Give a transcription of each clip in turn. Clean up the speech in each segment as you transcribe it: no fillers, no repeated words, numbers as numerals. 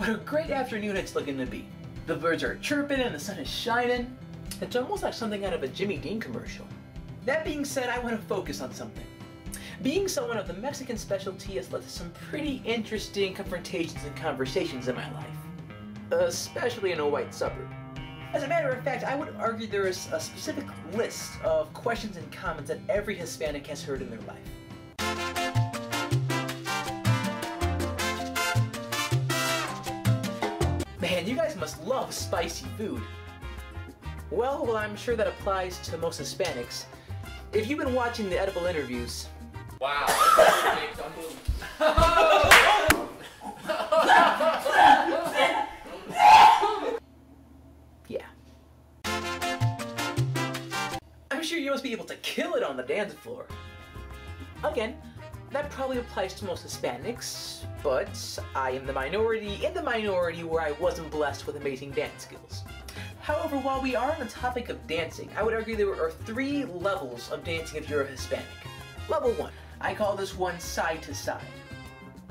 What a great afternoon it's looking to be. The birds are chirping and the sun is shining. It's almost like something out of a Jimmy Dean commercial. That being said, I want to focus on something. Being someone of the Mexican specialty has led to some pretty interesting confrontations and conversations in my life, especially in a white suburb. As a matter of fact, I would argue there is a specific list of questions and comments that every Hispanic has heard in their life. Man, you guys must love spicy food. Well, I'm sure that applies to most Hispanics. If you've been watching the Edible Interviews... Wow. Yeah. I'm sure you must be able to kill it on the dance floor. Again, that probably applies to most Hispanics, but I am the minority in the minority where I wasn't blessed with amazing dance skills. However, while we are on the topic of dancing, I would argue there are three levels of dancing if you're a Hispanic. Level 1. I call this one side to side,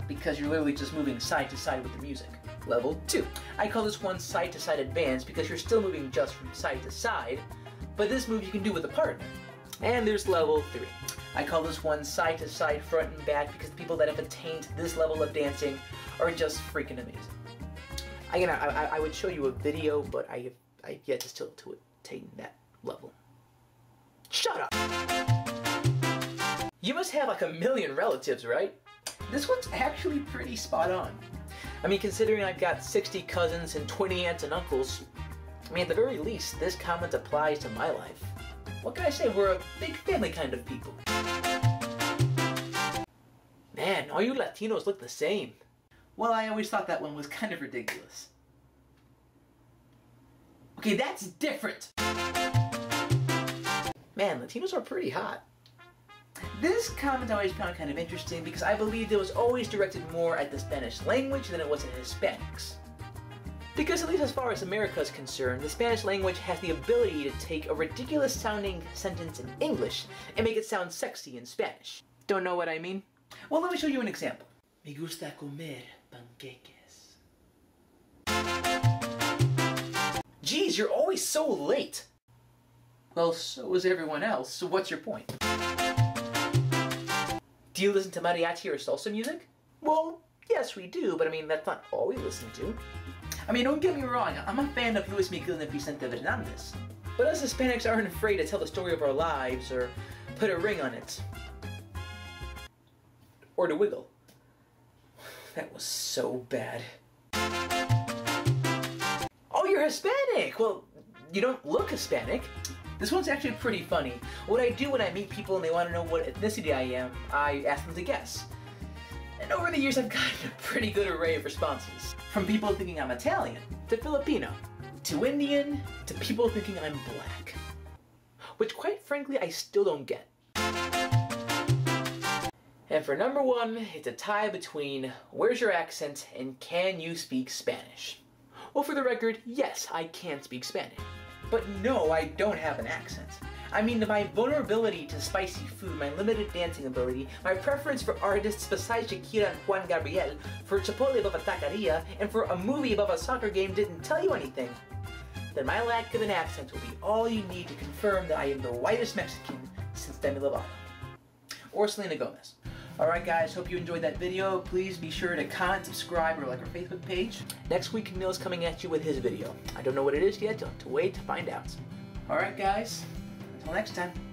because you're literally just moving side to side with the music. Level 2. I call this one side to side advanced, because you're still moving just from side to side, but this move you can do with a partner. And there's level 3. I call this one side to side, front and back, because the people that have attained this level of dancing are just freaking amazing. Again, I would show you a video, but I've yet to still to attain that level. Shut up! You must have like a million relatives, right? This one's actually pretty spot on. I mean, considering I've got 60 cousins and 20 aunts and uncles, I mean, at the very least, this comment applies to my life. What can I say? We're a big family kind of people. Man, all you Latinos look the same. Well, I always thought that one was kind of ridiculous. Okay, that's different. Man, Latinos are pretty hot. This comment I always found kind of interesting because I believed it was always directed more at the Spanish language than it was at Hispanics. Because at least as far as America is concerned, the Spanish language has the ability to take a ridiculous sounding sentence in English and make it sound sexy in Spanish. Don't know what I mean? Well, let me show you an example. Me gusta comer panqueques. Geez, you're always so late. Well, so is everyone else, so what's your point? Do you listen to mariachi or salsa music? Well, yes we do, but I mean, that's not all we listen to. I mean, don't get me wrong, I'm a fan of Luis Miguel and Vicente Fernández. But us Hispanics aren't afraid to tell the story of our lives or put a ring on it. Or to wiggle. That was so bad. Oh, you're Hispanic! Well, you don't look Hispanic. This one's actually pretty funny. What I do when I meet people and they want to know what ethnicity I am, I ask them to guess. And over the years I've gotten a pretty good array of responses. From people thinking I'm Italian, to Filipino, to Indian, to people thinking I'm black. Which quite frankly I still don't get. And for number one, it's a tie between where's your accent and can you speak Spanish? Well, for the record, yes, I can speak Spanish. But no, I don't have an accent. I mean, my vulnerability to spicy food, my limited dancing ability, my preference for artists besides Shakira and Juan Gabriel, for Chipotle above a taqueria, and for a movie above a soccer game didn't tell you anything. Then my lack of an accent will be all you need to confirm that I am the whitest Mexican since Demi Lovato. Or Selena Gomez. Alright guys, hope you enjoyed that video. Please be sure to comment, subscribe, or like our Facebook page. Next week, Neil is coming at you with his video. I don't know what it is yet, you'll have to wait to find out. Alright guys, until next time.